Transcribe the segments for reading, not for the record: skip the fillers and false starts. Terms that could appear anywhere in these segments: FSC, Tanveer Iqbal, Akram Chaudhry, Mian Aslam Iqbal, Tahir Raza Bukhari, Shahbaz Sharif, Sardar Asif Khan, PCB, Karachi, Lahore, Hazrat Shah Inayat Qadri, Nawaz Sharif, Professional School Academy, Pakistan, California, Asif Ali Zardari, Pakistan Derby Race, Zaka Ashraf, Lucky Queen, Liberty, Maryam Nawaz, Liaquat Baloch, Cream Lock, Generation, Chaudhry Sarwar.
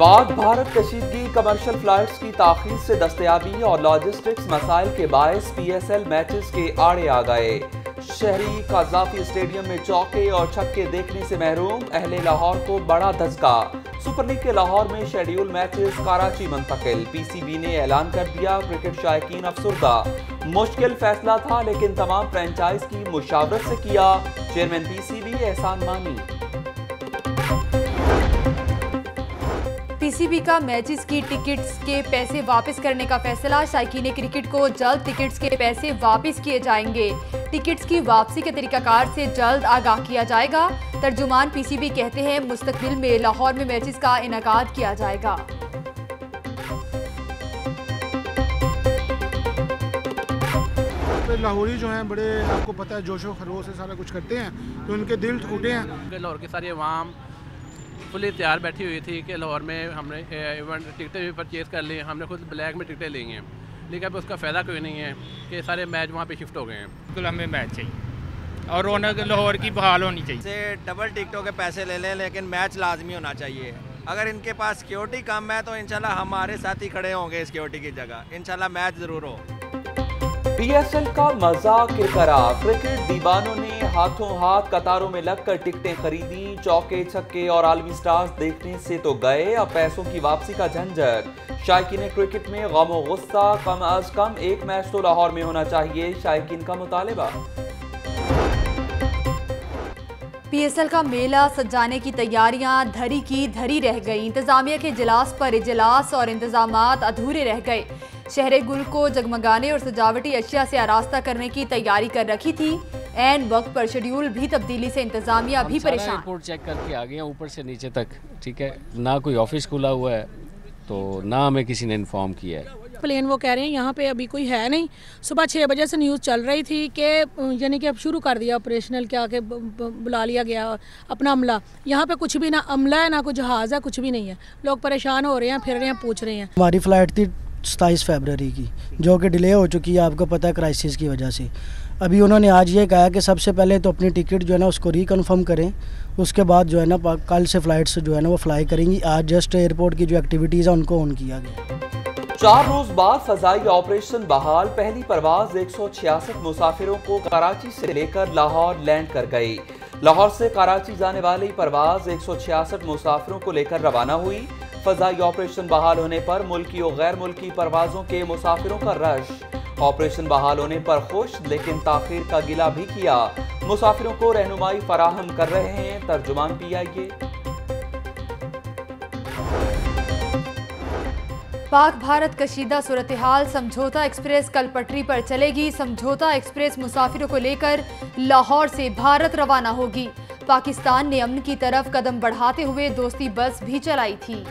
बाद Bharat कशीदगी commercial flights की ताखीर से दस्तयाबी और लॉजिस्टिक्स मसाइल के बायस PSL मैचेस के आड़े आ गए। शहरी कजाफी स्टेडियम में चौके और छक्के देखने से महरूम अहले लाहौर को बड़ा धसका। सुपर लीग के लाहौर में शेड्यूल मैचेस कराची मुंतकिल। PCB ने ऐलान कर दिया, क्रिकेट शायकीन अफसरदा। मुश्किल फैसला था लेकिन तमाम फ्रेंचाइज की मुशावरत से किया, चेयरमैन PCB एहसान मानी। PCB का मैचेस की टिकट्स के पैसे वापस करने का फैसला। शायकीन क्रिकेट को जल्द टिकट्स के पैसे वापस किए जाएंगे। टिकट्स की वापसी के तरीकाकार से जल्द आगाह किया जाएगा। तर्जुमान PCB कहते हैं मुस्तकबिल में लाहौर में मैचेस का इनेकाद किया जाएगा। लाहौरी जो हैं बड़े, आपको पता है, जोशो खरोश से सारा कुछ करते हैं तो उनके दिल टूटे हैं। लाहौर के सारे अवाम फुली तैयार बैठी हुई थी कि लाहौर में हमने इवेंट टिकटें भी परचेज़ कर ली, हमने खुद ब्लैक में टिकटें ली हैं, लेकिन अब उसका फ़ायदा कोई नहीं है कि सारे मैच वहाँ पे शिफ्ट हो गए हैं। बिल्कुल हमें मैच चाहिए और रौनक लाहौर की बहाल होनी चाहिए। से डबल टिकटों के पैसे ले लें लेकिन मैच लाजमी होना चाहिए। अगर इनके पास सिक्योरिटी कम है तो इंशाल्लाह हमारे साथ ही खड़े होंगे सिक्योरिटी की जगह, इंशाल्लाह मैच ज़रूर हो। PSL का मजाक किरकिरा। क्रिकेट दीवानों ने हाथों हाथ कतारों में लगकर टिकटें खरीदी। चौके छक्के और आलमी स्टार्स देखने से तो गए, अब पैसों की वापसी का झंझट। शायकीन क्रिकेट में गम और गुस्सा, कम अज कम एक मैच तो लाहौर में होना चाहिए, शायकीन का मुतालबा। PSL का मेला सजाने की तैयारियां धरी की धरी रह गई। इंतजामिया के इजलास पर इजलास और इंतजामात अधूरे रह गए। शहरे गुल को जगमगाने और सजावटी अशिया से आरास्ता करने की तैयारी कर रखी थी। एन वक्त पर शेड्यूल भी तब्दीली से इंतजामिया भी परेशान। रिपोर्ट चेक करके आ गए ऊपर से नीचे तक, ठीक है ना, कोई ऑफिस खुला हुआ है तो ना हमें किसी ने इन्फॉर्म किया है। प्लेन वो कह रहे हैं यहाँ पे अभी कोई है नहीं। सुबह 6 बजे से न्यूज़ चल रही थी कि यानी कि अब शुरू कर दिया ऑपरेशनल, क्या के बुला लिया गया अपना अमला। यहाँ पे कुछ भी ना अमला है, ना कुछ जहाज़ है, कुछ भी नहीं है। लोग परेशान हो रहे हैं, फिर रहे हैं, पूछ रहे हैं। हमारी फ्लाइट थी 27 फरवरी की, जो कि डिले हो चुकी है, आपको पता है, क्राइसिस की वजह से। अभी उन्होंने आज ये कहा कि सबसे पहले तो अपनी टिकट जो है ना उसको रिकन्फर्म करें, उसके बाद जो है ना कल से फ्लाइट्स जो है ना वो फ्लाई करेंगी। आज जस्ट एयरपोर्ट की जो एक्टिविटीज़ है उनको ऑन किया गया। 4 रोज बाद फजाई ऑपरेशन बहाल। पहली परवाज 166 मुसाफिरों को कराची से लेकर लाहौर लैंड कर गई। लाहौर से कराची जाने वाली परवाज 166 मुसाफिरों को लेकर रवाना हुई। फजाई ऑपरेशन बहाल होने पर मुल्की और गैर मुल्की परवाजों के मुसाफिरों का रश। ऑपरेशन बहाल होने पर खुश लेकिन ताखीर का गिला भी किया। मुसाफिरों को रहनुमाई फराहम कर रहे हैं तर्जुमान PIA। पाक भारत कशीदा सूरत हाल। समझौता एक्सप्रेस कल पटरी पर चलेगी। समझौता एक्सप्रेस मुसाफिरों को लेकर लाहौर से भारत रवाना होगी। पाकिस्तान ने अमन की तरफ कदम बढ़ाते हुए दोस्ती बस भी चलाई थी।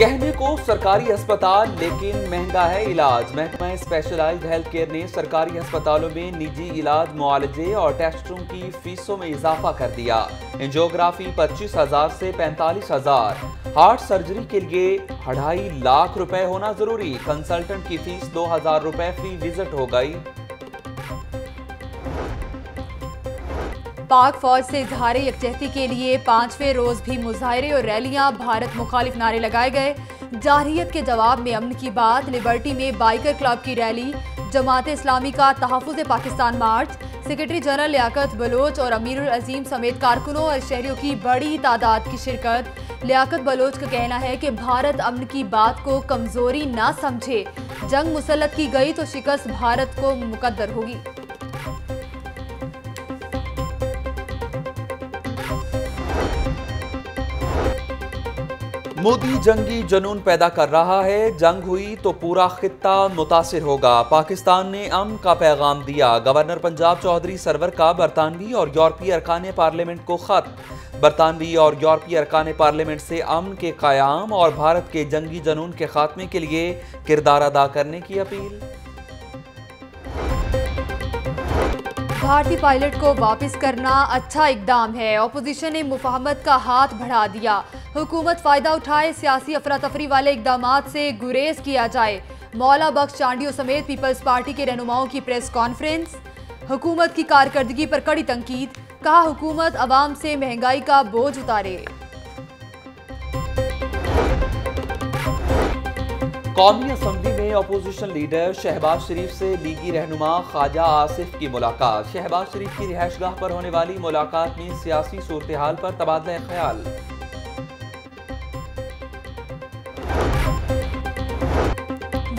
कहने को सरकारी अस्पताल लेकिन महंगा है इलाज। महकमा स्पेशलाइज्ड हेल्थ केयर ने सरकारी अस्पतालों में निजी इलाज, मुआलजे और टेस्टों की फीसों में इजाफा कर दिया। एंजियोग्राफी 25,000 से 45,000, हार्ट सर्जरी के लिए 2.5 लाख रुपए होना जरूरी। कंसल्टेंट की फीस 2,000 रुपए फ्री विजिट हो गई। पाक फौज से इजहार यकजहती के लिए 5वें रोज भी मुजाहरे और रैलियां। भारत मुखालिफ नारे लगाए गए। जारहियत के जवाब में अमन की बात। लिबर्टी में बाइकर क्लब की रैली। जमात-ए-इस्लामी का तहफ़्फ़ुज़ पाकिस्तान मार्च। सेक्रेटरी जनरल लियाकत बलोच और अमीरुल अज़ीम समेत कारकुनों और शहरियों की बड़ी तादाद की शिरकत। लियाकत बलोच का कहना है कि भारत अमन की बात को कमज़ोरी ना समझे। जंग मुसल्लत की गई तो शिकस्त भारत को मुकद्दर होगी। मोदी जंगी जनून पैदा कर रहा है। जंग हुई तो पूरा खित्ता मुतासिर होगा। पाकिस्तान ने अमन का पैगाम दिया। गवर्नर पंजाब चौधरी सरवर का बरतानवी और यूरोपीय अरकान पार्लियामेंट को ख़त। बरतानवी और यूरोपीय अरकान पार्लियामेंट से अमन के कायाम और भारत के जंगी जनून के खात्मे के लिए किरदार अदा करने की अपील। भारतीय पायलट को वापस करना अच्छा इकदाम है। अपोजिशन ने मुफाहमत का हाथ बढ़ा दिया। हुकूमत फ़ायदा उठाए। सियासी अफरा तफरी वाले इकदामात से गुरेज किया जाए। मौला बख्श चांडियो समेत पीपल्स पार्टी के रहनुमाओं की प्रेस कॉन्फ्रेंस। हुकूमत की कारकर्दगी पर कड़ी तंकीद। कहा हुकूमत आवाम से महंगाई का बोझ उतारे। कौमी असम्बली में अपोजिशन लीडर शहबाज शरीफ से लीगी रहनुमा ख्वाजा आसिफ की मुलाकात। शहबाज शरीफ की रिहाइशगाह पर होने वाली मुलाकात में सियासी सूरत-ए-हाल पर तबादला ख्याल।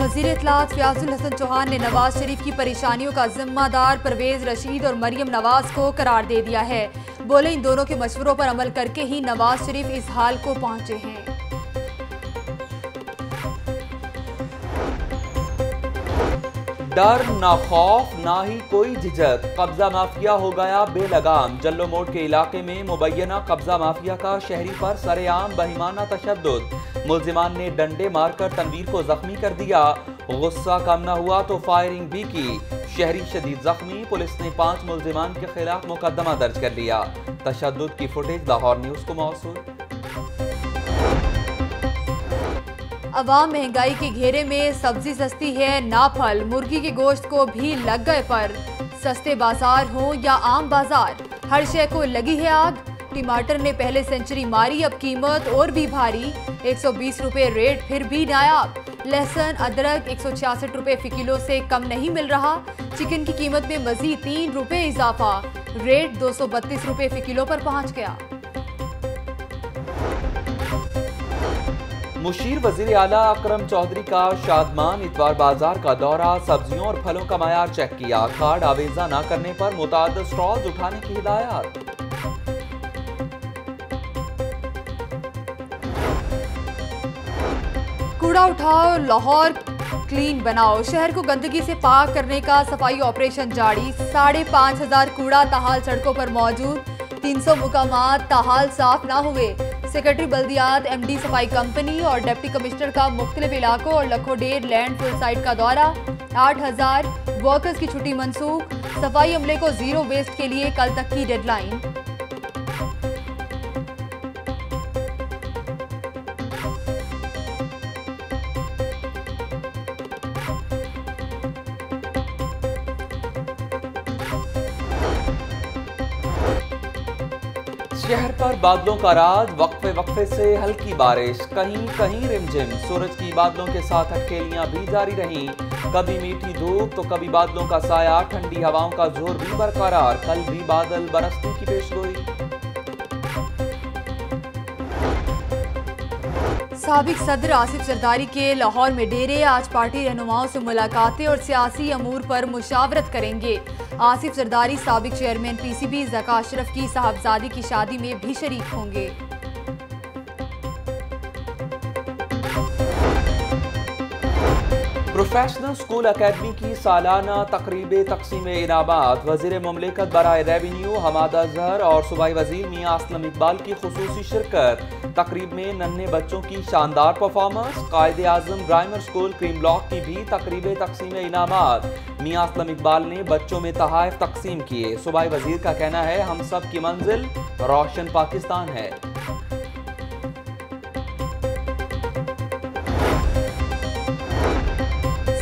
वज़ीर इत्तलाआत फैयाज़ उल हसन चौहान ने नवाज शरीफ की परेशानियों का जिम्मेदार परवेज़ रशीद और मरियम नवाज को करार दे दिया है। बोले इन दोनों के मशवरों पर अमल करके ही नवाज शरीफ इस हाल को पहुंचे हैं। डर ना खौफ ना ही कोई झिझक, कब्जा माफिया हो गया बेलगाम। जल्लो मोड़ के इलाके में मुबैना कब्जा माफिया का शहरी पर सरेआम बहिमाना तशद्दुद। मुल्जिमान ने डंडे मारकर तनवीर को जख्मी कर दिया। गुस्सा कम न हुआ तो फायरिंग भी की। शहरी शदीद जख्मी, पुलिस ने 5 मुल्जिमान के खिलाफ मुकदमा दर्ज कर लिया। तशद्दुद की फुटेज लाहौर न्यूज़ को मौसूल। अवाम महंगाई के घेरे में सब्जी सस्ती है ना फल, मुर्गी के गोश्त को भी लग गए पर। सस्ते बाजार हो या आम बाजार, हर शय को लगी है आग। टमाटर ने पहले सेंचुरी मारी, अब कीमत और भी भारी। 120 रुपए रेट फिर भी नायाब। लहसुन अदरक 166 रुपए फी किलो से कम नहीं मिल रहा। चिकन की कीमत में मजीद 3 रुपए इजाफा, रेट 232 रुपए फी किलो पर पहुंच गया। मुशीर वजीर आला अकरम चौधरी का शादमान इतवार बाजार का दौरा। सब्जियों और फलों का मायार चेक किया। कार्ड आवेजा न करने पर मुताद स्टॉल्स उठाने की हिदायत। कूड़ा उठाओ लाहौर क्लीन बनाओ, शहर को गंदगी से पाक करने का सफाई ऑपरेशन जारी। 5,500 कूड़ा ताहाल सड़कों पर मौजूद। 300 मुकामात ताहाल साफ ना हुए। सेक्रेटरी बल्दियात, एमडी सफाई कंपनी और डिप्टी कमिश्नर का मुख्तलिफ इलाकों और लखोडेर लैंडफिल साइट का दौरा। 8,000 वर्कर्स की छुट्टी मंसूख। सफाई अमले को जीरो वेस्ट के लिए कल तक की डेडलाइन। शहर पर बादलों का राज, वक्फे वक्फे से हल्की बारिश, कहीं कहीं रिमझिम। सूरज की बादलों के साथ हटकेलियां भी जारी रहीं। कभी मीठी धूप तो कभी बादलों का साया, ठंडी हवाओं का जोर भी बरकरार। कल भी बादल बरसने की पेशगोई। साबिक सदर आसिफ जरदारी के लाहौर में डेरे, आज पार्टी रहनुमाओं से मुलाकातें और सियासी अमूर पर मुशावरत करेंगे। आसिफ जरदारी साबिक चेयरमैन पीसीबी ज़का अशरफ की साहबजादी की शादी में भी शरीक होंगे। प्रोफेशनल स्कूल अकेडमी की सालाना तकरीब तकसीम इनामात। वजीर ममलिकत बराए रेवेन्यू हमाद अजहर और सूबाई वजीर मियाँ असलम इकबाल की खुसूसी शिरकत। तकरीब में नन्हे बच्चों की शानदार performance. Quaid-e-Azam grammar school cream lock की भी तकरीब तकसीम इनामात। मियाँ असलम इकबाल ने बच्चों में तहाइफ तकसीम किए। सूबाई वजीर का कहना है, हम सब की मंजिल रोशन पाकिस्तान है।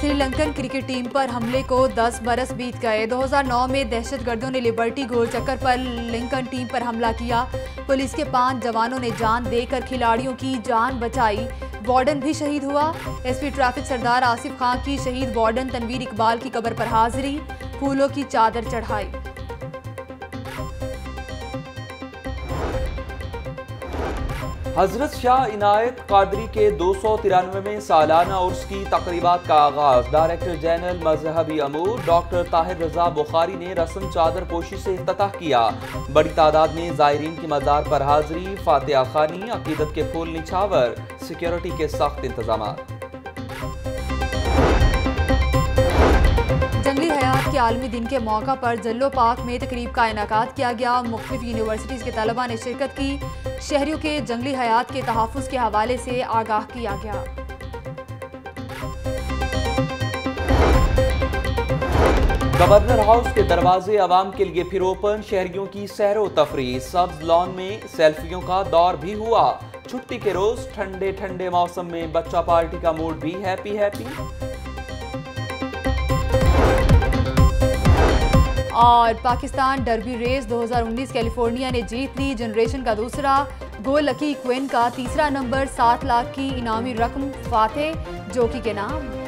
श्रीलंकन क्रिकेट टीम पर हमले को 10 बरस बीत गए। 2009 में दहशतगर्दों ने लिबर्टी गोल चक्कर पर लिंकन टीम पर हमला किया। पुलिस के 5 जवानों ने जान देकर खिलाड़ियों की जान बचाई। वार्डन भी शहीद हुआ। एसपी ट्रैफिक सरदार आसिफ खान की शहीद वार्डन तनवीर इकबाल की कब्र पर हाजिरी, फूलों की चादर चढ़ाई। हजरत शाह इनायत कादरी के 293वें सालाना उर्स की तकरीबात का आगाज। डायरेक्टर जनरल मजहबी अमूर डॉक्टर ताहिर रजा बुखारी ने रस्म चादर पोशी से इफ्तिताह किया। बड़ी तादाद में जायरीन की मज़ार पर हाजिरी, फातिहा खानी, अकीदत के फूल निछावर, सिक्योरिटी के सख्त इंतजाम। जंगली हयात के आलमी दिन के मौका पर जल्लो पार्क में तकरीब का इनाकात किया गया। मुख्तलिफ यूनिवर्सिटीज़ के तलबा ने शिरकत की। शहरियों के जंगली हयात के तहफ़्फ़ुज़ के हवाले से आगाह किया गया। गवर्नर हाउस के दरवाजे आवाम के लिए फिर ओपन। शहरियों की सैरो तफरी, सब्ज लॉन में सेल्फियों का दौर भी हुआ। छुट्टी के रोज ठंडे ठंडे मौसम में बच्चा पार्टी का मूड भी हैप्पी। और पाकिस्तान डर्बी रेस 2019 कैलिफोर्निया ने जीत ली। जनरेशन का दूसरा, गो लकी क्वीन का तीसरा नंबर, 7 लाख की इनामी रकम फातह जोकी के नाम।